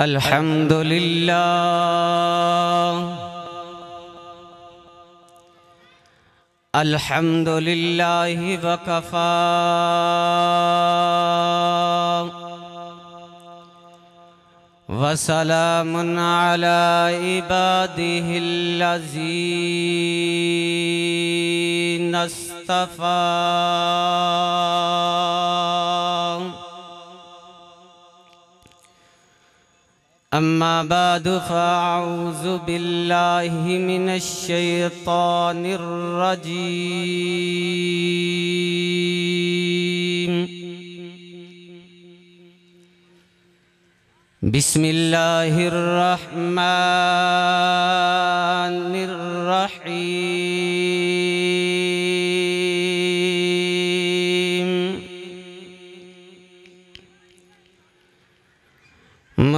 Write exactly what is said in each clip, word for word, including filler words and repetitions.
अल्हम्दुलिल्लाह अल्हम्दुलिल्लाहि वकफा वसलामुन अला इबादिहिल्लज़ीना इस्तफा अम्मा बादु फ़अऊज़ु बिल्लाहि मिनश्शैतानिर्रजीम बिस्मिल्लाहिर्रहमानिर्रहीम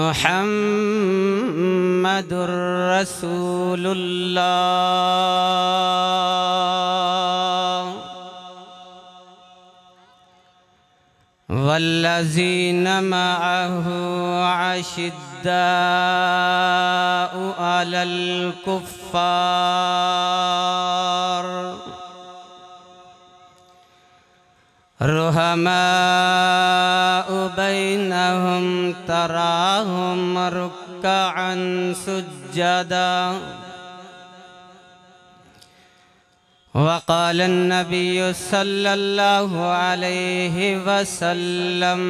मुहम्मदुर रसूलुल्लाह वल्लज़ीन मअहू अशिद्दाउ अलल कुफ्फार रुहमाउ बैनहुम तराहुम रुक्कअन सुज्जदा वक़ाल अन्नबिय्यु सल्लल्लाहु अलैहि वसल्लम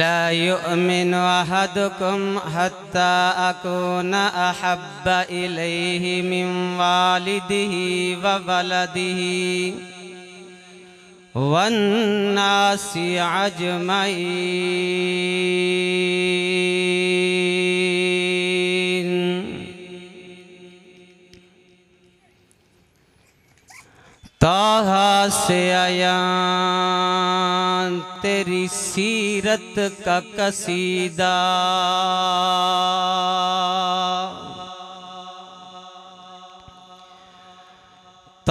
ला यु'मिनु अहदुकुम हत्ता अकूना अहब्बा इलैहि मिन वालिदिहि व वलदिहि वन्नासि अज्मईन। ताहा से आयान तेरी सीरत का कसीदा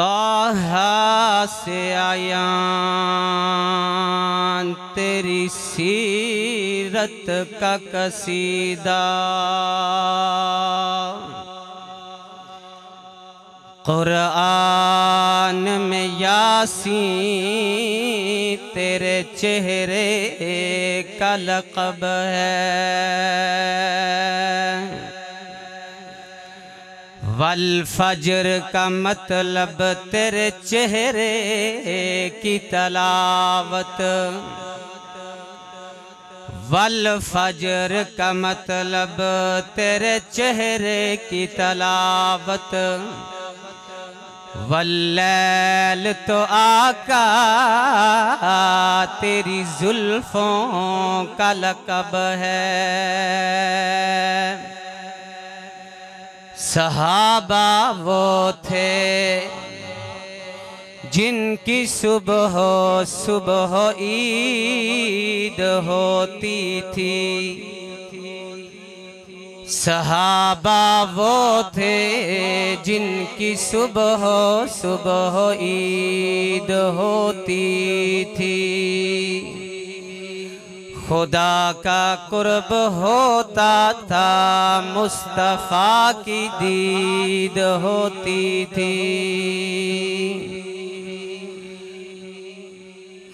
ताहा से आयान तेरी सीरत का कसीदा कुरान में यासीन तेरे चेहरे का लक़ब है वल फजर का मतलब तेरे चेहरे की तलावत वल फजर का मतलब तेरे चेहरे की तलावत वल्लैल तो आका तेरी जुल्फों का लक़ब है। सहाबा वो थे जिनकी सुबह सुबह ईद होती थी सहाबा वो थे जिनकी सुबह सुबह ईद होती थी खुदा का कुर्ब होता था मुस्तफ़ा की दीद होती थी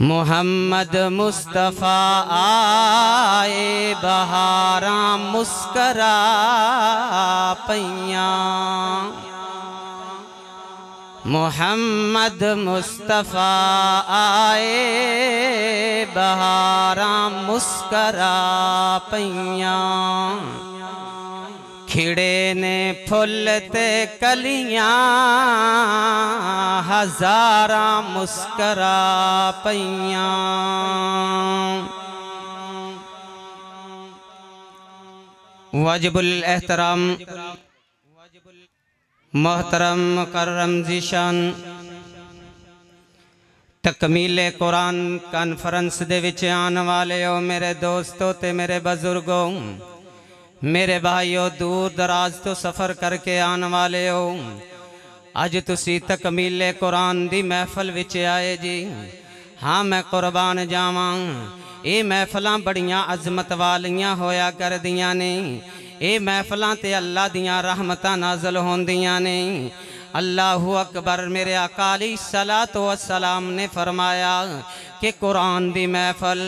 मोहम्मद मुस्तफ़ा आए बहारा मुस्करा पैया मोहम्मद मुस्तफ़ा आए बहारा मुस्करा पैया खिड़े ने फुलते कलियाँ हजारा मुस्करा पैया वाजिबुल एहतराम मोहतरम मुकर्रम ज़ीशान तकमील ए कुरान कॉन्फ्रेंस दे विच आने वाले हो मेरे दोस्तों ते मेरे बुजुर्गों मेरे भाइयों दूर दराज तो सफ़र करके आने वाले हो अज तुसी तकमील ए कुरान दी महफल विच आए जी हाँ मैं कुर्बान जावां। ये महफलां बड़ियां अजमत वालियां होया कर दियां ने। ये महफलां ते अल्लाह दियां रहमतां नाज़िल होंदियां ने। अल्लाहु अकबर। मेरे अकाली सलातो वसलाम ने फरमाया कि कुरान दी महफल,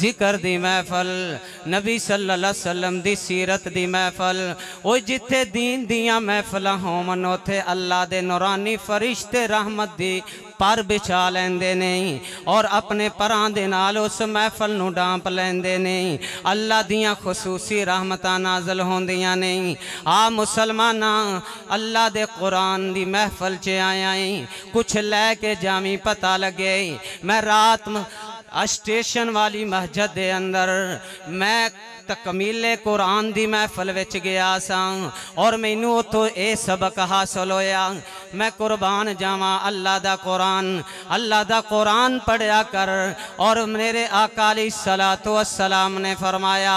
जिक्र दी महफल, नबी सल्लल्लाहु अलैहि वसल्लम दी सीरत दी महफल, ओ जिथे दीन दियां महफलां होवन उत्थे अल्लाह दे नूरानी फरिश्ते रहमत दी पर बिछा लैंदे ने और अपने परां दे नाल उस महफल नूं डांप लैंदे ने। अल्लाह दियां खुसूसी रहमतां नाज़िल होंदियां ने। आ मुसलमानां, अल्लाह दे कुरान दी महफल च आया है, कुछ लै के जामी पता लगे। मैं रात स्टेशन वाली मस्जिद के अंदर मैं तकमील ए कुरान दी महफल विच गया सा और मैनू उतों ये सबक हासिल होया। मैं कुर्बान जावां अल्लाह दा कुरान, अल्लाह दा कुरान पढ़िया कर। और मेरे आका सलातो अस्सलाम ने फरमाया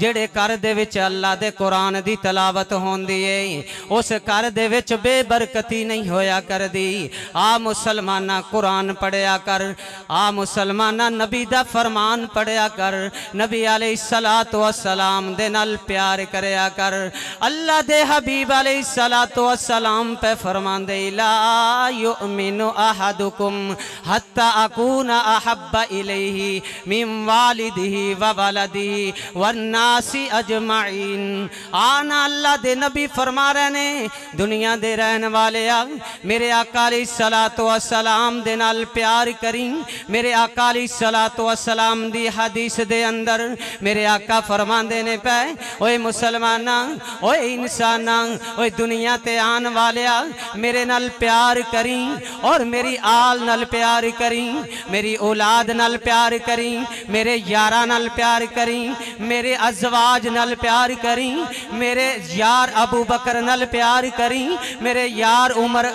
जेड़े घर दे विच अल्लाह दे कुरान दी तलावत होंदी है उस घर दे विच बेबरकती नहीं होया कर दी। आ मुसलमाना, कुरान पढ़िया कर। आ मुसलमाना, नबी दा फरमान पढ़िया कर। नबी अलैहिस्सलातो सलाम दे नाल प्यार करया कर। अल्लाह दे हबीब अलैहिस्सलातो वस्सलाम पे फरमांदे ला युमिनु अहदुकुम हत्ता अकूना अहब्बा इलैहि मिन वालिदिहि व वलदिहि वन्नासी अजमाइन। आना अल्लाह दे नबी फरमा रहे ने दुनिया दे रहन वाले आ, मेरे आका अलैहिस्सलातो वस्सलाम दे नाल प्यार करी। मेरे आका अलैहिस्सलातो वस्सलाम दी हदीस दे अंदर मेरे आका फरमांदे ने पे ओए मुसलमाना, ओए इंसाना, ओए दुनिया ते आन वालिया, मेरे नाल प्यार करी और मेरी आल नाल प्यार करी, मेरी औलाद नाल प्यार करी, मेरे यारा नाल प्यार करी, मेरे अजवाज नाल प्यार करी, मेरे यार अबू बकर नाल प्यार करी, मेरे यार उमर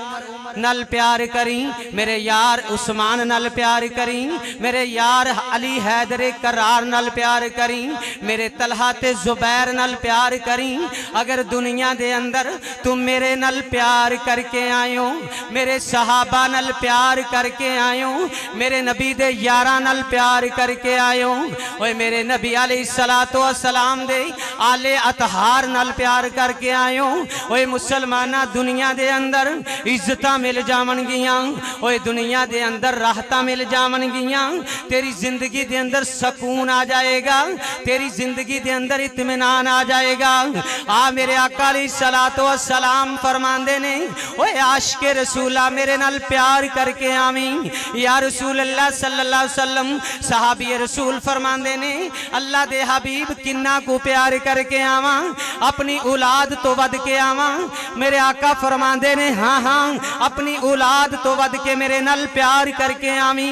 नल प्यार करी, मेरे यार उस्मान नल प्यार करी, मेरे यार अली हैदर करार नल प्यार करी, मेरे तलहा ते जुबैर नल प्यार करी। अगर दुनिया दे अंदर तुम मेरे नल प्यार करके आयो, मेरे सहाबा नल प्यार करके आयो, मेरे नबी दे यारा नल प्यार करके आयो, ओए मेरे नबी अलैहिस्सलातो वस्सलाम दे आले अतहार नल प्यार करके आयो, ओए मुसलमाना दुनिया दे अंदर इज्जत मिल जावन गियां, ओए दुनिया दे अंदर राहतां मिल जावन गियां, तेरी जिंदगी दे अंदर सकून आ जाएगा, तेरी जिंदगी दे अंदर इत्मीनान आ जाएगा। आ मेरे आका अलैहिस्सलातो वस्सलाम फरमांदे ने ओए आशिके रसूला मेरे नाल प्यार करके आवी या रसूल अल्लाह सल्लल्लाहु अलैहि वसल्लम। सहाबी रसूल फरमांदे ने अल्लाह दे हबीब किन्ना को प्यार करके आवां, अपनी औलाद तो वध के आवां। मेरे आका फरमांदे ने हाँ हाँ अपनी औलाद तो वध के मेरे नाल प्यार करके आवी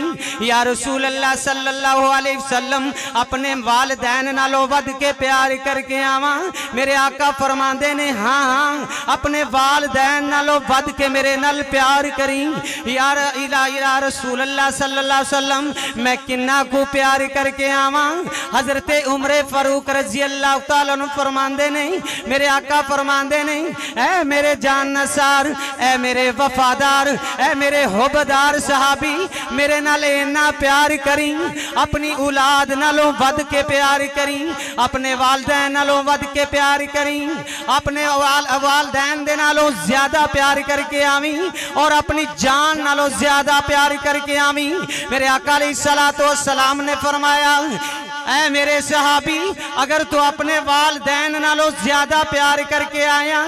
या रसूल अल्लाह सल्लल्लाहु अलैहि वसल्लम, अपने वालिदैन नालों वध के प्यार करके आवा। मेरे आका फरमांदे ने हाँ हाँ अपने वालिदैन नालों वध के मेरे नाल प्यार करी यार इला या रसूल अल्लाह सल्लल्लाहु अलैहि वसल्लम मैं किन्ना को प्यार करके आवा। हजरत उमर फारूक रजी अल्लाह तआला अन्हु फरमांदे ने मेरे आका फरमांदे ने ऐ मेरे जान नसार, ऐ मेरे वफादार, ऐ मेरे हुबदार सहाबी मेरे नाल इन्ना प्यार करी, अपनी औलाद नालों वध के प्यार करी, अपने वालदैन नालों वध के प्यार करी, अपने वालदैन दे नालों ज्यादा प्यार करके आवी और अपनी जान नालों ज्यादा प्यार करके आवी। मेरे आका अलैहिस्सलातो वस्सलाम ने फरमाया ऐ मेरे सहाबी अगर तू अपने वालदैन नालों ज्यादा प्यार करके आया,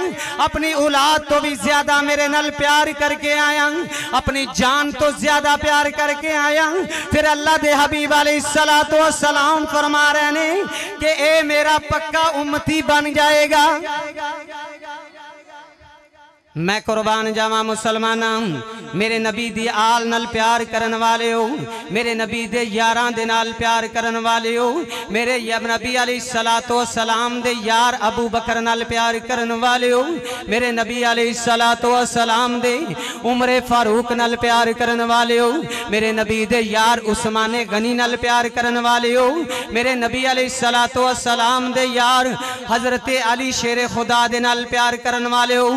अपनी औलाद तो भी ज्यादा मेरे नाल प्यार करके आया, अपनी जान तो ज्यादा प्यार करके आया, फिर अल्लाह दे हबीब अलैहिस्सलातो वस्सलाम फरमा रहे ने कि ए मेरा पक्का उम्मती बन जाएगा। मैं कुर्बान जावा मुसलमाना, मेरे नबी दी आल नाल प्यार करन वाले हो, मेरे नबी दे यारां दे नाल प्यार करन वाले हो, मेरे नबी अलैहिस्सलातो वस्सलाम दे यार अबू बकर नाल प्यार करन वाले हो, मेरे नबी अलैहिस्सलातो वस्सलाम दे उमर फारूक नाल प्यार करन वाले हो, मेरे नबी दे यार उस्मान गनी नाल प्यार करन वाले हो, मेरे नबी अलैहिस्सलातो वस्सलाम दे यार हजरत अली शेर खुदा दे नाल प्यार करन वाले हो।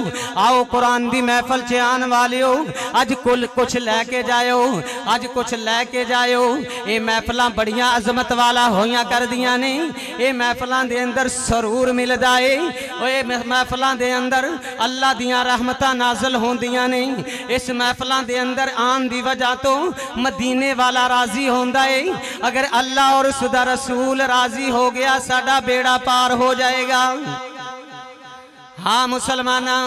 आओ कुरान दी महफल च आने वाले हो, अज कुल कुछ लैके जायो, अज कुछ लैके जायो। ये महफलां बड़ियां अजमत वाला होइयां कर दियां ने। ये महफलों के अंदर सरूर मिलदा है, ये महफलों के अंदर अल्लाह दियां रहमतां नाज़िल होंदियां ने। इस महफलों के अंदर आन दी वजह तो मदीने वाला राजी होंदा है। अगर अल्लाह और उसदा रसूल राजी हो गया, साडा बेड़ा पार हो जाएगा। हाँ मुसलमाना,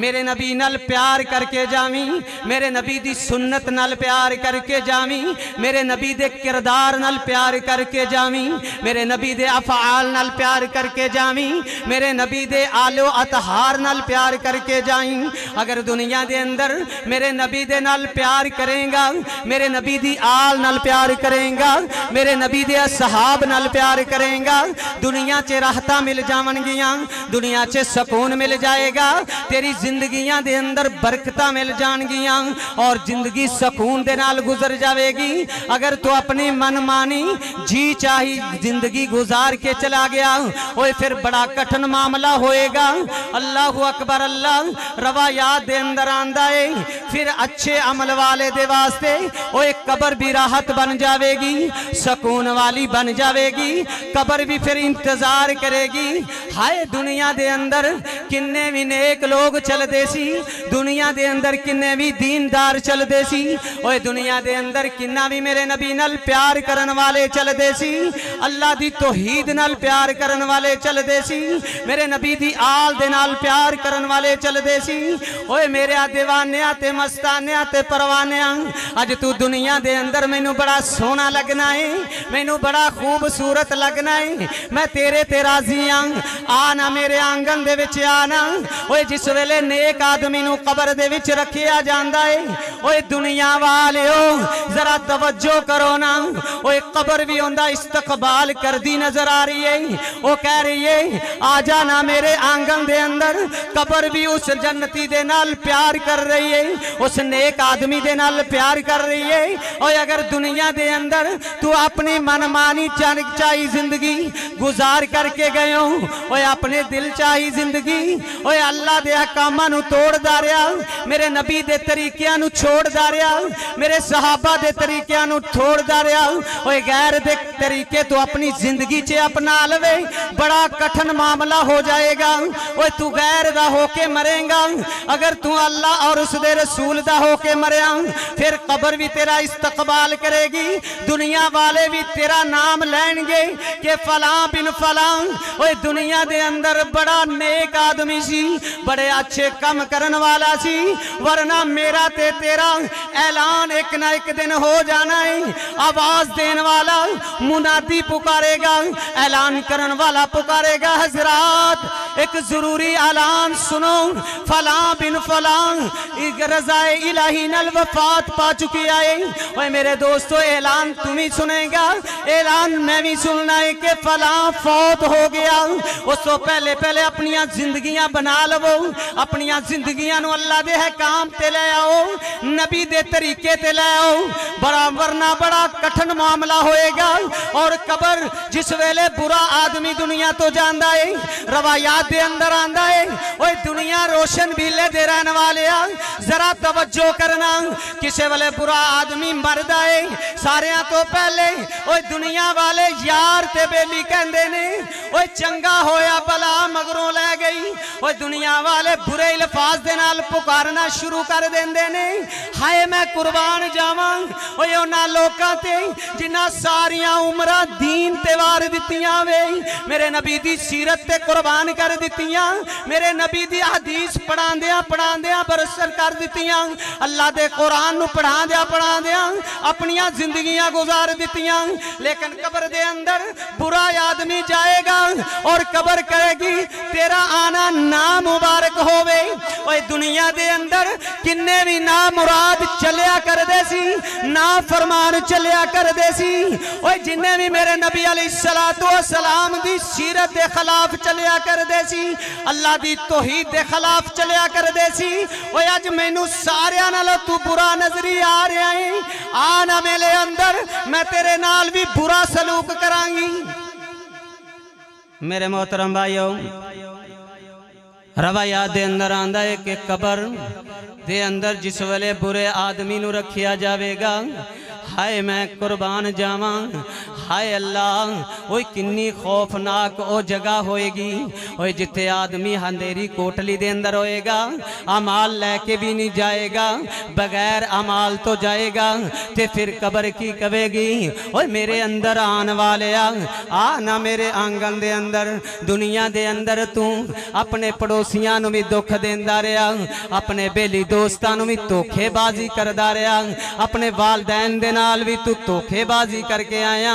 मेरे नबी नाल प्यार करके जावी, मेरे नबी दी सुन्नत नाल प्यार करके जावी, मेरे नबी दे किरदार नाल प्यार करके जावी, मेरे नबी दे अफआल नाल प्यार करके जावी, मेरे नबी दे आलो अतहार नाल प्यार करके जावी। अगर दुनिया दे अंदर मेरे नबी दे नाल प्यार करेगा, मेरे नबी दी आल नाल प्यार करेगा, मेरे नबी दे असहाब नाल प्यार करेगा, दुनिया च राहतां मिल जावणगियां, दुनिया च सकून मिल जाएगा, तेरी जिंदगियां दे अंदर बरकतां मिल जाणगियां और जिंदगी सकून दे नाल गुजर जाएगी। अगर तू अपनी मनमानी जी चाही जिंदगी गुजार के चला गया ओए, फिर बड़ा कठिन मामला होएगा। अल्लाहू अकबर अल्लाह। रवायात दे अंदर आंदा है फिर अच्छे अमल वाले दे वास्ते ओए कब्र भी राहत बन जाएगी, सकून वाली बन जाएगी, कब्र भी फिर इंतजार करेगी। हाय दुनिया दे अंदर किन्ने भी नेक लोग चलते सी, दुनिया दे अंदर किन्ने भी दीनदार चलते सी, ओए दुनिया दे अंदर किन्ना भी मेरे नबी नाल प्यार करन वाले चलते सी, अल्लाह दी तौहीद नाल प्यार करन वाले चलते सी, मेरे नबी दी आल दे नाल प्यार करन वाले चलते सी। ओए मेरे दीवानिया ते मस्तानिया ते परवानिया, अज तू दुनिया दे अंदर मैनू बड़ा सोहना लगना है, मैनू बड़ा खूबसूरत लगना है, मैं तेरे ते राजी हां, आ ना मेरे आंगन दे विच आ ना। ओए जिस वेले नेक आदमी नू कबर दे विच रखिया जांदा है, ओए दुनिया वाले हो जरा तवज्जो करो ना, ओए कबर भी उनदा इस्तकबाल करदी नजर आ रही है। ओ कह रही है आ जाना मेरे आंगन दे अंदर, कबर भी उस जन्नती दे नाल प्यार कर रही है, उस नेक आदमी दे नाल प्यार कर रही है। और अगर दुनिया दे अंदर तू अपनी मनमानी चानक चाही जिंदगी गुजार करके गए हो, ओए अपने दिल चाही जिंदगी, ओए अल्लाह दे कामां नू तोड़दा रहा, मेरे नबी दे तरीकियां नू छोड़दा रहा, मेरे सहाबा दे तरीकियां नू छोड़दा रहा, ओए गैर दे तरीके तो अपनी जिंदगी च अपना लवे, बड़ा कठिन मामला हो जाएगा। ओए तू गैर दा होके मरेगा, अगर तू अल्लाह और उसदे रसूल दा होके मरेया फिर कब्र भी तेरा इस्तकबाल करेगी, दुनिया वाले भी तेरा नाम लैणगे कि फलां बिन फलां। ओए दुनिया दे अंदर बड़ा नेक आदमी सी, बड़े अच्छे काम करन वाला सी, वरना मेरा ते तेरा ऐलान एक ना एक दिन हो जाना है। आवाज देने वाला मुनादी पुकारेगा, ऐलान करने वाला पुकारेगा, हजरात एक जरूरी ऐलान सुनो, फलां बिन फलां रज़ाए इलाही नल वफात पा चुकी है। ओए मेरे दोस्तों ऐलान तुम ही सुनेगा, ऐलान मैं भी सुनना है कि फलां फौत हो गया। उसको पहले पहले अपनी जिंदगियां बना लवो, अपनी जिंदगियां अल्लाह दे काम ते ले आओ, नबी दे तरीके ते ले आओ, बड़ा वरना बड़ा कठिन मामला होएगा। और कबर जिस वेले बुरा आदमी दुनिया तो जांदा है, रवायात दे अंदर आंदा है, ओए दुनिया रोशन भीले दे रहने वाले आ जरा तवज्जो करना, किसे वेले बुरा आदमी मरदा है सारेयां तो पहले ओए दुनिया वाले यार ते बेली कहंदे ने, ओए चंगा होया भला मगरों लै गई, ओए दुनिया वाले बुरे अल्फाज दे नाल पुकारना शुरू कर देंदे ने। हाय मैं कुर्बान जावां ओए उन्हां लोकां ते जिन्हां सारियां उम्रां दीन ते वार दित्तियां वे, मेरे नबी दी सीरत ते कुर्बान कर दित्तियां, मेरे नबी दी हदीस पढ़ांदियां पढ़ांदियां बरसर कर दित्तियां, अल्लाह दे कुरान नूं पढ़ांदियां पढ़ांदियां अपनियां जिंदगियां गुजार दित्तियां। लेकिन कब्र दे अंदर बुरा आदमी जाएगा और कब्र कहेगी तेरा आना ना मुबारक होवे। ओए दुनिया दे अंदर किन्ने भी ना मुराद चलिया करदे सी, ना फरमान चलिया करदे सी, ओए जिन्ने भी मेरे नबी अलैहिस्सलातु वस्सलाम दी सीरत दे खिलाफ चलिया करदे सी, अल्लाह दी तौहीद दे खिलाफ चलिया करदे सी, ओए अज मैनू सारेयां नालों तू बुरा नजरी आ रहा है। आ ना मेरे अंदर मैं तेरे नाल भी बुरा सलूक करांगी। मेरे मोहतरम भाइयों, रवायात दे अंदर आंदा है कि कबर दे अंदर जिस वेले बुरे आदमी नू रखिया जावेगा, हाय मैं कुर्बान जावां, हाय अल्लाह ओए किन्नी खौफनाक ओ जगह होएगी, ओए जिथे आदमी अंधेरी कोटली दे अंदर होएगा, अमाल लेके भी नहीं जाएगा, बगैर अमाल तो जाएगा। ते फिर कबर की कवेगी ओए मेरे अंदर आने वाले आ, आ ना मेरे आंगन दे अंदर दुनिया दे अंदर तू अपने पड़ोसियां नू भी दुख देंदा रहा, अपने बेली दोस्तां नू भी धोखेबाजी करदा रहा, अपने वालदैन दे नाल भी तू धोखेबाजी करके आया,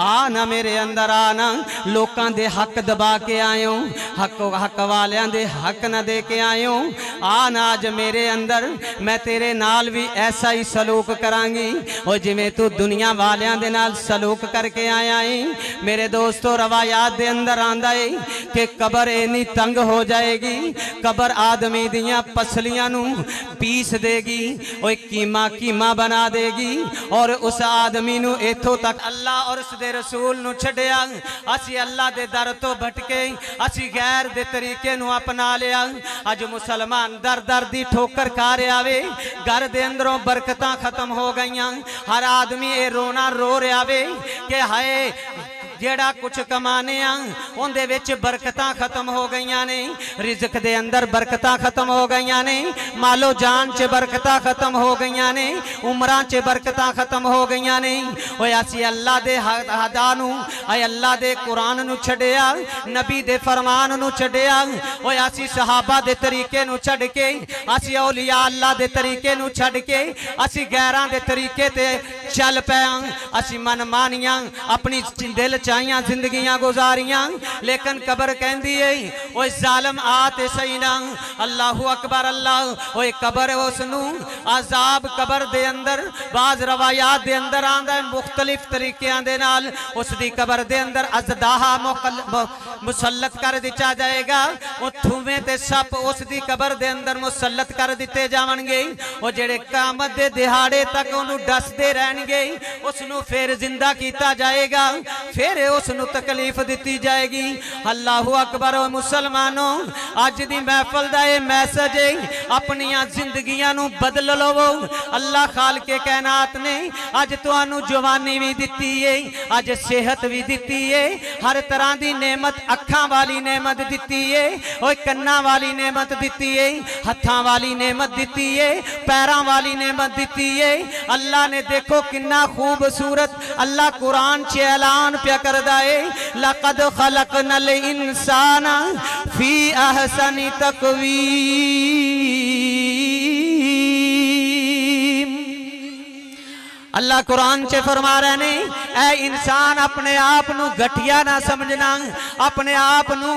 आ ना मेरे अंदर आ ना, लोकां दे हक दबा के आयो, हक हक वालियां दे हक ना दे के आयो, आ ना अज मेरे अंदर मैं तेरे नाल भी ऐसा ही सलूक करांगी और जिवें तू दुनिया वालियां दे नाल सलूक करके आया है। मेरे दोस्तों रवायात दे अंदर आंदा है कि कबर इन्नी तंग हो जाएगी, कबर आदमी दियां पसलियां नू पीस देगी और कीमा कीमा बना देगी और उस आदमी नू इथों तक अल्लाह और उसदे रसूल नू छड्डिया, असी अल्लाह दे दर तो भटके, असी गैर दे तरीके नू अपना लिया। अज मुसलमान दर दर दी ठोकर खा रहा वे, घर दे अंदरों बरकतां खत्म हो गईयां, हर आदमी ये रोना रो रहा वे कि हाय जेड़ा कुछ कमाने उनदे विच बरकतां खत्म हो गईयां ने, रिजक दे अंदर बरकतां खत्म हो गईयां ने, मालो जान च बरकतां खत्म हो गईयां ने, उमरां च बरकतां खत्म हो गईयां ने। ओए असी अल्लाह दे हदा नू, अल्लाह दे कुरान नू छड्डिया, नबी दे फरमान नू छड्डिया, ओए असी सहाबा दे तरीके नू छड्ड के, असी औलिया अल्लाह दे तरीके नू छड्ड के, असी गैरां दे तरीके ते चल पिया, असी मनमानियां अपनी दिल चाहियां जिंदगियां गुजारियां। लेकिन कबर कहंदी है ओए जालिम आते सही ना, अल्लाहू अकबर अल्लाह। ओए कबर उसनू अजाब कबर दे अंदर बाज रवायात दे अंदर आंदा है मुख्तलिफ तरीकियां दे नाल, उसदी कबर दे अंदर अजदाहा मुसल्लत कर दिता जाएगा, थूवे ते सप उसदी कबर दे अंदर मुसल्लत कर दिते जावणगे और जेड़े क़यामत दे दिहाड़े तक उहनू डसदे रहणगे, उसनू फिर जिंदा कीता जाएगा, फिर उसनू तकलीफ दिती जाएगी। अल्लाहू अकबर। ओ मुसलमानों अज दी महफल दा ये मैसेज है, अपनी जिंदगियां नू बदल लवो। अल्लाह खालिक़ कायनात ने अज तुहानू जवानी भी दिती है, अज सेहत भी दिती है, हर तरह की नेमत, अखां वाली नेमत दिती है, और कन्ना वाली नेमत दिती है, हत्थां वाली नेमत दिती है, पैरां वाली नेमत दिती है। अल्लाह ने देखो किन्ना खूबसूरत अल्लाह कुरान च ऐलान प्या करदा है, लक़द ख़लक़नल इंसाना फ़ी अहसनि तक़वीम। अल्लाह कुरान च फरमा रहे ने, ऐ इंसान अपने आप नू घटिया ना समझना, अपने आप नू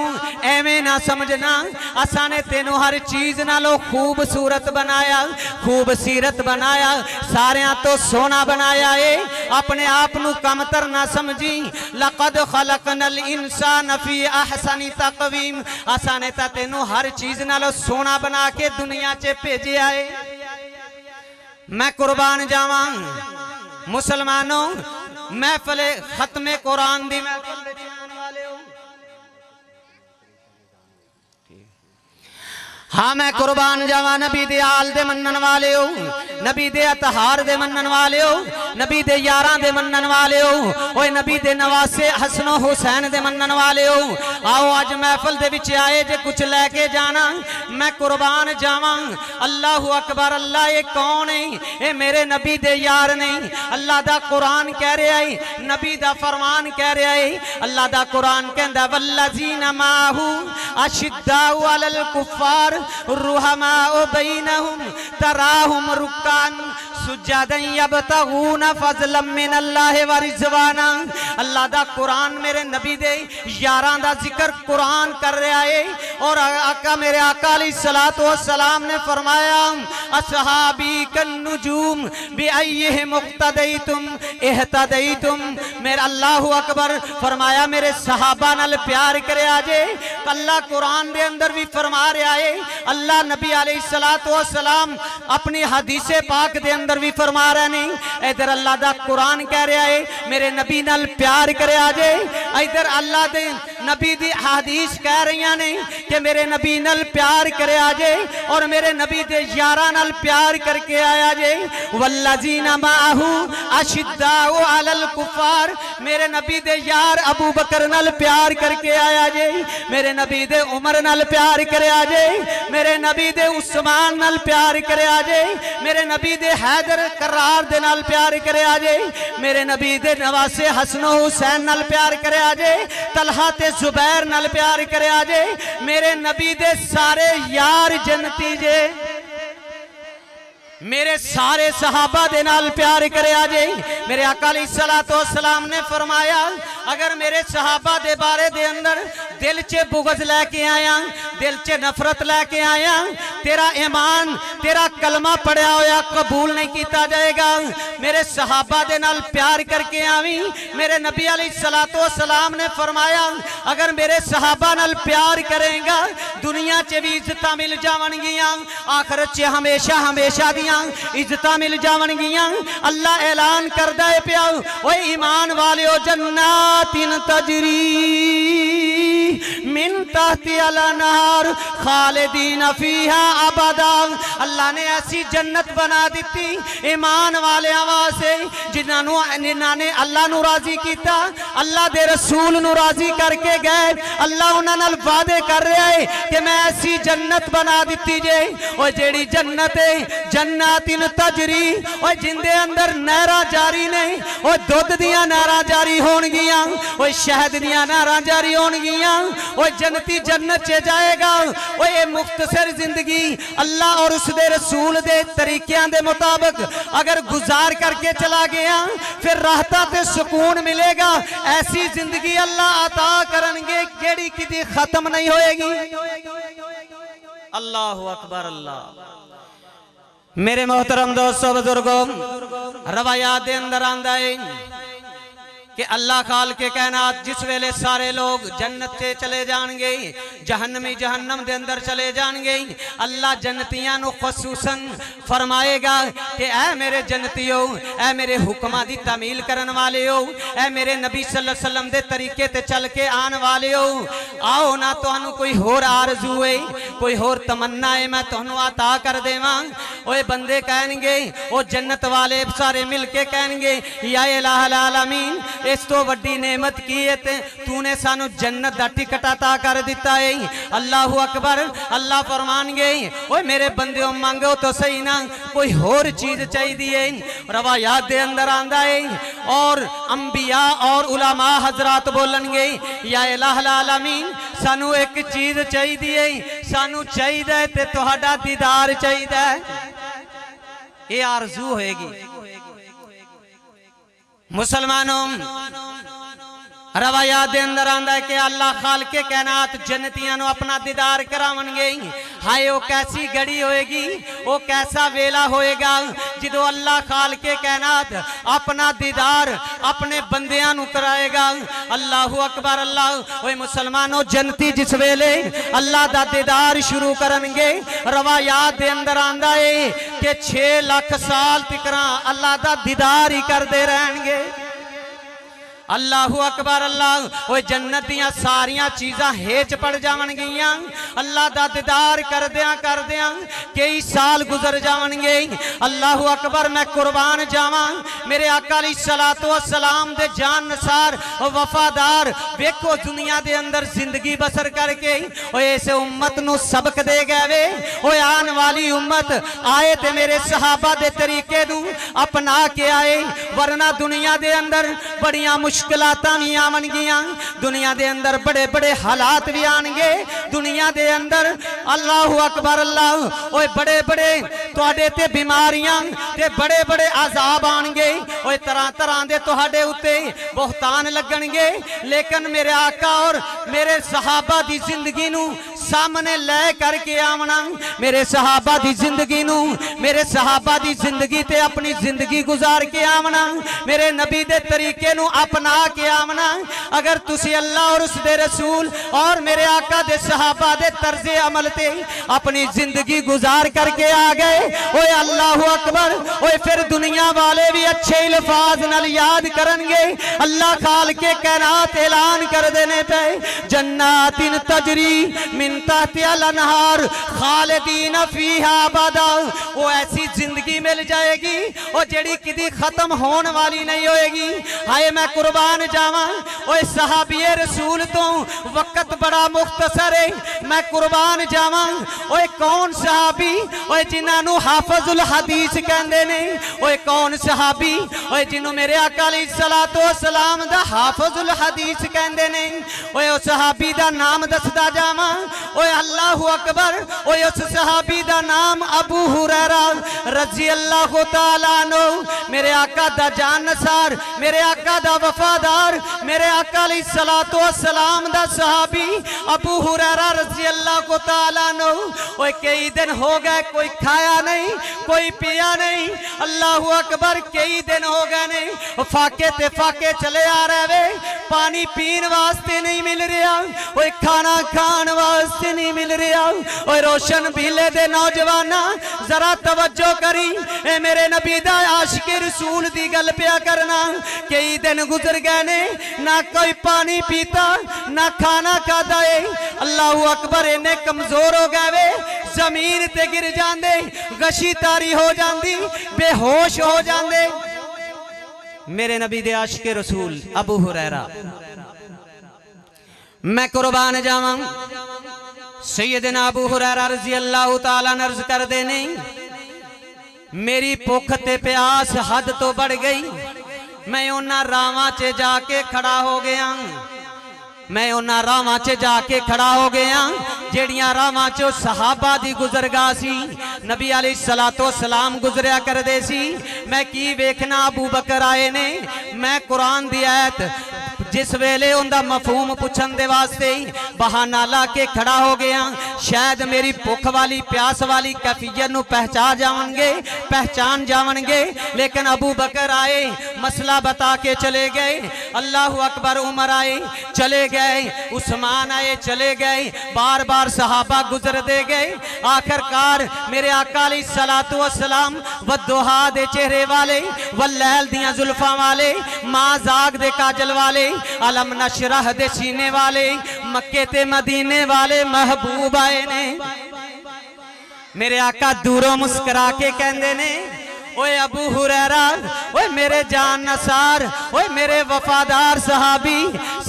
एवें ना समझना, असां ने तेनू हर चीज़ नालों खूबसूरत बनाया, खूबसीरत बनाया, सारियां तो सोहना बनाया है, अपने आप नू कमतर ना समझी। लक़द ख़लक़नल इंसाना फ़ी अहसनि तक़वीम, असां ने तां तेनू हर चीज़ नालों सोहना बना के दुनिया च भेजिया है। मैं कुर्बान जावां मुसलमानों, महफिल खत्मे कुरान दी महफिल दे आने वाले हो। हाँ मैं कुर्बान जावा, नबी दे आल दे मनन वाले हो, नबी दे अतहार दे मनन वाले हो, नबी दे यारां दे मनन वाले हो, ओए नबी दे नवासे हसनो हुसैन दे मनन वाले हो। आओ अज महफल दे विच आए जे कुछ लैके जाना, मैं कुर्बान जावा। अल्लाहू अकबर अल्लाह। ये कौन है? ये मेरे नबी दे यार ने। अल्लाह दा कुरान कह रहा है, नबी दा फरमान कह रहा है। अल्लाह दा कुरान कहंदा वल्लज़ीना माहू अशिद्दाउ अलल कुफ्फार रुहमाओ बैनहुम तराहुम रुक्कान सुज्जादन यबतगून फज़लन मिनल्लाहि व रिज़वाना। अल्लाह दा कुरान मेरे नबी दे यारां दा जिक्र कुरान कर रहा है। और आका मेरे आका अलैहिस्सलातु वस्सलाम ने फरमाया, असहाबी कन्नुजूम बिअय्यिहिम इक़्तदयतुम इहतदयतुम। मेरा अल्लाहू अकबर। फरमाया मेरे सहाबा नाल प्यार करया जे। अल्लाह कुरान दे अंदर भी फरमा रहा है, अल्लाह नबी अलैहिस्सलातु वस्सलाम अपनी हदीसे पाक दे अंदर भी फरमा रहे नहीं। इधर अल्लाह दा कुरान कह रहा है मेरे नबी नाल प्यार करया जे, इधर अल्लाह दे नबी दी हादीस कह रही ने कि मेरे नबी नाल प्यार करे जे और मेरे नबी दे यारा नाल प्यार करके आया जे। वल्लजीना माहू अशिद्दाओ अलल कुफार, मेरे नबी दे यार अबू बकर नाल प्यार करके आया जे, मेरे नबी दे उमर नाल प्यार करे जे, मेरे नबी दे उस्मान नाल प्यार करे जे, मेरे नबी दे हैदर करार दे नाल प्यार करे जे, मेरे नबी दे नवासे हसनो हुसैन नाल प्यार करे जे, तलहा ते जुबैर नाल प्यार करे जे, मेरे नबी दे सारे यार जन्नती जे, मेरे सारे सहाबा दे नाल प्यार करे जे। मेरे आका अलैहिस्सलाम ने फरमाया अगर मेरे सहाबा दे बारे दे अंदर दिल चे बुगज लैके आया, दिल चे नफरत लैके आया, तेरा ईमान तेरा कलमा पढ़िया होया कबूल नहीं किया जाएगा। मेरे सहाबा दे नाल प्यार करके आवी। मेरे नबी अलैहिस्सलाम ने फरमाया अगर मेरे सहाबा नाल प्यार करेगा दुनिया च भी इज्जतां मिल जावणगियां, आखिरत च हमेशा हमेशा दियां इज्जतां मिल जावणगियां। अल्लाह ऐलान करदा है पिया ओए ईमान वालियो, जन्नातिन तजरी मिन तहतिल अनहार खालिदीन फीहा अबदा, अल्लाह ने ऐसी जन्नत बना दी ईमान वाले वास्ते जिन्हों ने अल्लाह नू राजी किया, अल्लाह दे रसूल नू राजी करके गए। अल्लाह उन्हां नाल वादे कर रहा है कि मैं ऐसी जन्नत बना दी जे और जेड़ी जन्नत है जन्नातिन तजरी और जिंदे अंदर नहरां जारी नहीं और दुध दियां नहरां जारी होणगियां और शहद दियां नहरां जारी होणगियां और जन्नती जन्नत च जाएगा। और ये मुख्तसर जिंदगी अल्लाह और उसके रसूल दे तरीकियां दे मुताबिक अगर गुजार करके चला गया फिर राहता ते सुकून मिलेगा। ऐसी जिंदगी अल्लाह अता करेंगे जेड़ी किसी खत्म नहीं होएगी। अल्लाहु अकबर अल्लाह। मेरे मोहतरम दोस्तों बुजुर्गों, रवायात दे अंदर आंदा है कि अल्लाह खाल के कायनात जिस वेले सारे लोग जन्नत से चले जाएंगे, जहन्नमी जहन्नम के अंदर चले जाएंगे, अल्लाह जन्नतियां को खसूसन फरमाएगा कि ऐ मेरे जन्नतियो, ऐ मेरे हुक्मां दी तामील करन वाले हो, ऐ मेरे नबी सल्लल्लाहु अलैहि वसल्लम दे तरीके ते चल के आने वाले हो, आओ ना तुहानू कोई होर आरज़ू है, कोई होर तमन्ना है मैं तुहानू अता कर देवां। ओए बंदे कहणगे, ओ जन्नत वाले सारे मिल के कहणगे या इलाहल आलमीन, इस तो वड्डी नेमत की है तूने सानू जन्नत दा टिकट अता कर दिता है। अल्लाहु अकबर। अल्लाह फरमान गई ओए मेरे बंदेओ मांगो तो सही ना, कोई होर चीज चाहिदी है। रवायात दे अंदर आंदा है और अंबिया और उलमा हजरात बोलन गए या इलाहल आलमीन सानू एक चीज चाहिदी है, सानू चाहिदा है ते तुहाडा दीदार चाहिदा है। ये आरजू होएगी मुसलमानों। रवायात दे अंदर आंदा है कि अल्लाह खालिक़े कायनात जन्नतियां अपना दीदार करावणगे। हाय ओ कैसी घड़ी होएगी, ओ कैसा वेला होएगा जो अल्लाह खालिक़े कायनात अपना दीदार अपने बंदियां नू कराएगा। अल्लाहु अकबर अल्लाह। ओए मुसलमानों, जन्नती जिस वेले अल्लाह दा दीदार शुरू करनगे, रवायात दे अंदर आंदा है कि छे लाख साल तिकरा अल्लाह दा दीदार ही करदे रहणगे। अल्लाहु अकबर अल्लाह। ओए जन्नत दियां सारियां चीज़ां हेच पड़ जावणगियां, अल्लाह दा दीदार करदियां करदियां कई साल गुजर जावणगे। अल्लाहु अकबर। मैं कुर्बान जावां मेरे आका अलैहिस्सलातो वस्सलाम दे जान निसार वफादार। वेखो दुनिया दे अंदर जिंदगी बसर करके ओए इस उम्मत नू सबक दे गए वे। ओए आने वाली उम्मत आए ते मेरे सहाबा दे तरीके नू अपना के आए, वरना दुनिया दे अंदर बड़ियां मुश्किलातां भी आवणगियां, दुनिया दे अंदर बड़े बड़े हालात भी आएंगे दुनिया दे अंदर। अल्लाहु अकबर अल्लाह। ओए बड़े बड़े तुहाडे ते बीमारियां ते बड़े बड़े अजाब आएंगे, ओए तरह तरह दे तुहाडे उत्ते बहुतान लगणगे, लेकिन मेरे आका और मेरे सहाबा दी जिंदगी नू सामने लै करके आवना। मेरे सहाबा दी जिंदगी नू, मेरे सहाबा दी जिंदगी ते अपनी जिंदगी गुजार के आवना, मेरे नबी दे तरीके नू अपना के आवना। अगर तुसी अल्लाह और उसदे रसूल और मेरे आका दे सहाबा दे तर्जे अमल ते अपनी जिंदगी गुजार करके आ गए, ओए अल्लाहु अकबर, ओए फिर दुनिया वाले भी अच्छे अल्फाज नाल याद करनगे। अल्लाह खाल के कायनात ऐलान कर देने पे, जन्नातिन तजरी मिन तहतिल अनहार खालिदीन फीहा अबदा। वो ऐसी जिंदगी मिल जाएगी और जेड़ी किदी खत्म होने वाली नहीं होएगी। हाय मैं कुर्बान जावा, ओए सहाबिए रसूल तो वक्त बड़ा मुख्तसर है, मैं कुर्बान जावा। ओए कौन सहाबी, ओए जिन्हां नू हाफिजुल हदीस कहंदे ने, ओए कौन सहाबी, ओए जिन्हों मेरे आका अलैहि सलातो सलाम दा हाफिजुल हदीस कहंदे ने। ओए उस सहाबी दा नाम दसदा जावा, ओए अल्लाहु अकबर, ओए उस सहाबी दा नाम अबू हुरैरा रजी अल्लाहु ताला अन्हु, मेरे आका दा जानसार, मेरे आका दा वफादार, मेरे आका अलैहि सलातो सलाम दा सहाबी अबू हुरैरा रजी अल्लाहु ताला अन्हु। ओए कई दिन हो गए कोई खाया नहीं, कोई पिया नहीं, अल्लाहु अकबर, कई दिन हो गए नहीं, फाके ते फाके चले आ रहे, पानी पीन वास्ते नहीं मिल रहा, ओए खाना खान वास्ते नहीं मिल रहा। ओए रोशन भीले दे नौजवाना जरा तवज्जो करी, ए मेरे नबी दा आशिक रसूल दी गल पिया करना। कई दिन गुजर गए ने, ना कोई पानी पीता ना खाना खाता है, अल्लाहू अकबर, इन्ने कमजोर हो गए वे, जमीन ते गिर जाते, गशी तारी हो जाती, बेहोश हो जाते। मेरे नबी दे आशिके रसूल अबू हुरैरा, मैं कुर्बान जावां, सैयदना अबू हुरैरा रजी अल्लाह तआला अर्ज कर दे नहीं, मेरी भुख ते प्यास हद तो बढ़ गई, मैं उन्हां रावां च जाके खड़ा हो गया, मैं उन्हां रावां च जाके खड़ा हो गया जेड़ियां रावां चो सहाबा दी गुजरगाह सी, नबी अली सलातो सलाम गुजरिया करदे सी। मैं की वेखना, अबू बकर आए ने, मैं कुरान दी आयत जिस वेले उनका मफहूम पुछन दे वास्ते बहाना ला के खड़ा हो गया, शायद मेरी भुख वाली प्यास वाली कैफियत नू पहचान जावनगे पहचान जावनगे लेकिन अबू बकर आए, मसला बता के चले गए। अल्लाहू अकबर, उमर आए चले गए, उस्मान आए चले गए, बार बार सहाबा गुजरते गए। आखिरकार मेरे आका अली सलातो वसलाम वद्दुहा दे चेहरे वाले, वल्लैल दियां जुल्फां वाले, माँ जाग दे काजल वाले, अलम नशरह दे सीने वाले, मक्के ते मदीने वाले महबूब आए ने। मेरे आका दूरों मुस्करा के कहंदे ने, ओए अबू हुरैरा, ओए मेरे जान नसार, ओए मेरे वफादार सहाबी,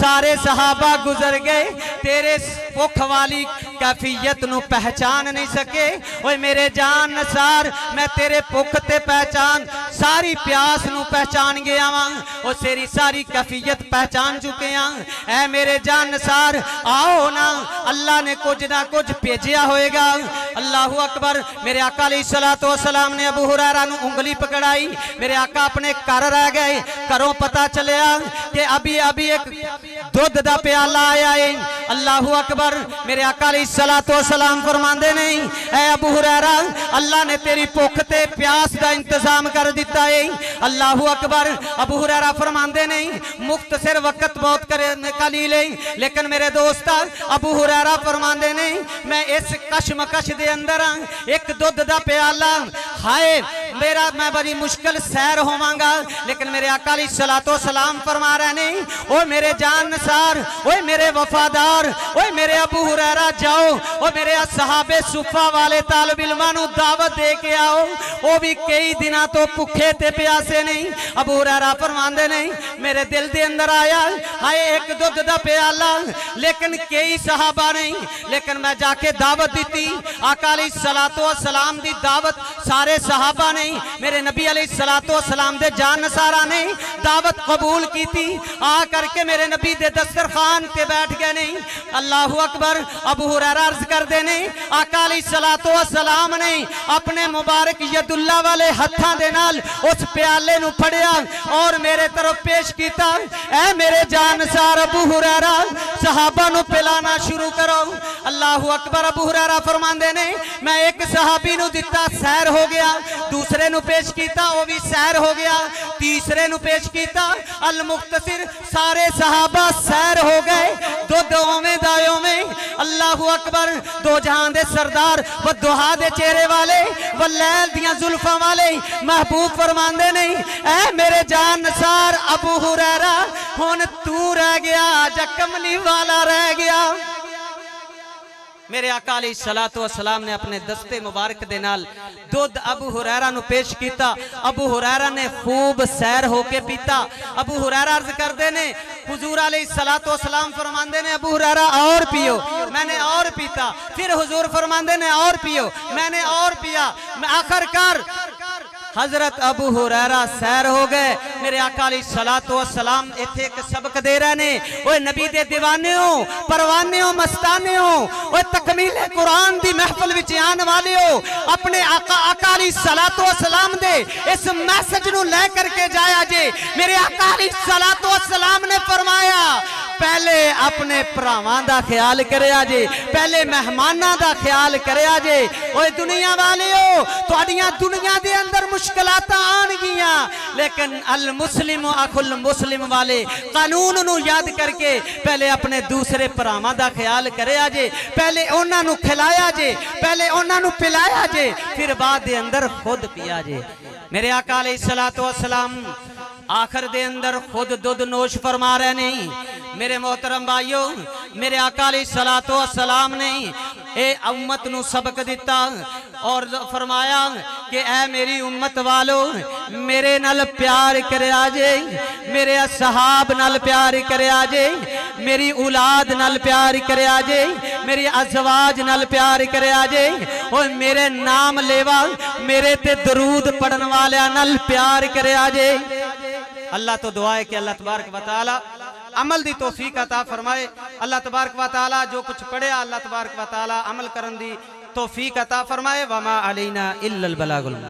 सारे सहाबा गुजर गए, तेरे भुख वाली कैफियत नू पहचान नहीं सके। ओए मेरे जान नसार, मैं तेरे भुख ते पहचान सारी प्यास नू पहचान गया वां, ओ तेरी सारी कैफियत पहचान चुके हां। ऐ मेरे जान नसार आओ ना, अल्लाह ने कुछ ना कुछ भेजिया होएगा। अल्लाहू अकबर, मेरे आका अलैहि सलातो सलाम ने अबू हुरैरा नू उंगली पकड़ाई, मेरे आका अपने घर रह गए। घरों पता चलिया कि अभी अभी एक दूध का प्याला आया है। अल्लाहू अकबर, मेरे आका अलैहि सलातो सलाम फरमांदे नहीं, ऐ अबू हुरैरा, अल्लाह ने तेरी भुख ते प्यास का इंतजाम कर दिता है। अल्लाहू अकबर, अबू हुरैरा फरमांदे नहीं, मुख्तसर वक्त बहुत कलील है, लेकिन मेरे दोस्त अबू हुरैरा फरमांदे नहीं, मैं इस कशमकश के अंदर हाँ, एक दूध का प्याला, हाय मेरा, मैं बड़ी मुश्किल सैर होवांगा, लेकिन मेरे आका अलैहि सलातो सलाम फरमा रहे नहीं, ओ मेरे जान नसार, ओए मेरे वफादार, ओए मेरे अबू हुरैरा जाओ, ओ मेरे सहाबे सुफा वाले तालिब इल्मां नू दावत दे के आओ, ओ भी कई दिनां तो भुखे ते प्यासे नहीं। अबू हुरैरा फरमांदे नहीं, मेरे दिल दे अंदर आया, हाय एक दुध दा प्याला, लेकिन कई सहाबा नहीं, लेकिन मैं जाके दावत दी, आका अलैहि सलातो सलाम दी दावत सारे सहाबा नहीं नहीं, मेरे नबी अलैहिस्सलाम दे जान नसारा ने दावत कबूल की थी, आ करके मेरे नबी दे दस्तरखान ते बैठ गए। नहीं अल्लाहू अकबर। अबू हुरैरा अर्ज कर दे नहीं आका अलैहिस्सलाम ने अपने मुबारक यदुल्ला वाले हथा दे नाल उस प्याले नू फड़िया और मेरे तरफ पेश किया। ऐ मेरे जान नसार अबू हुरैरा सहाबा नू पिलाना शुरू करो। अल्लाहू अकबर। अबू हुरैरा फरमांदे ने मैं एक सहाबी नू दिता सैर हो गया, दूसरे नू पेश किया वो भी सैर हो गया, तीसरे नू पेश किया अल मुख्तसिर, सारे सहाबा सैर हो गए दो दोवें दायों में। अल्लाहू अकबर। दो जहां दे सरदार व दुहा दे चेहरे वाले व लैल दियां जुल्फां वाले महबूब फरमांदे नहीं ऐ मेरे जान नसार अबू हुरैरा हुन तू रह गया जा कमली वाला रह गया। मेरे आका अलैहिस्सलातु वस्सलाम ने अपने दस्ते मुबारक दे नाल दूध अबू हुरैरा नु पेश किया। अबू हुरैरा ने खूब सैर होके पीता। अबू हुरैरा अर्ज करते ने हुजूर अलैहिस्सलातु वस्सलाम फरमांदे ने अबू हुरैरा और पियो, मैंने और पीता। फिर हुजूर फरमांदे ने और पियो, मैंने और पिया। आखिरकार हजरत अबू हुरैरा सैर हो गए। मेरे आका अलैहिस्सलातु वस्सलाम इत्थे एक सबक दे रहे ने ओए नबी दे दीवाने हो, परवाने हो, मस्ताने हो, ओए तकमील ए कुरान दी महफिल विच आने वाले हो, अपने आका आका अलैहिस्सलातु वस्सलाम दे इस मैसेज नू ले करके जाया जे। मेरे आका अलैहिस्सलातु वस्सलाम ने फरमाया पहले अपने भरावां दा ख्याल करिया जे, पहले मेहमानां दा ख्याल करिया जे। ओए दुनिया वाले हो, तुहाडियां दुनिया दे अंदर मुश्किलात आन गियां, लेकिन अल मुस्लिम अखुल मुस्लिम वाले कानून नू याद करके पहले अपने दूसरे भरावां दा ख्याल करिया जे, पहले उन्हां नू खिलाया जे, पहले उन्हां नू पिलाया जे, फिर बाद दे अंदर खुद पिया जे। मेरे आका अलैहिस्सलातु वस्सलाम आखिर दे अंदर खुद दुध नोश फरमा रहे नहीं। मेरे मोहतरम भाइयों, मेरे आका अलैहिस्सलातु वस्सलाम ने ए उम्मत नू सबक दिता और फरमाया कि ऐ मेरी उम्मत वालों मेरे नाल प्यार करया जे, मेरे असहाब नाल प्यार करया जे, मेरी औलाद नाल प्यार करया जे, मेरी अजवाज नाल प्यार करया जे और मेरे नाम लेवा मेरे ते दरूद पढ़न वाले नाल प्यार करया जे। अल्लाह तो दुआ है कि अल्लाह तबारक व तआला अमल दी तौफीक अता फरमाए। अल्लाह तबारक व तआला जो कुछ पढ़े अल्लाह तबारक व तआला अमल करन दी तौफीक अता फरमाए। वमा अलैना इल्लल बलागुल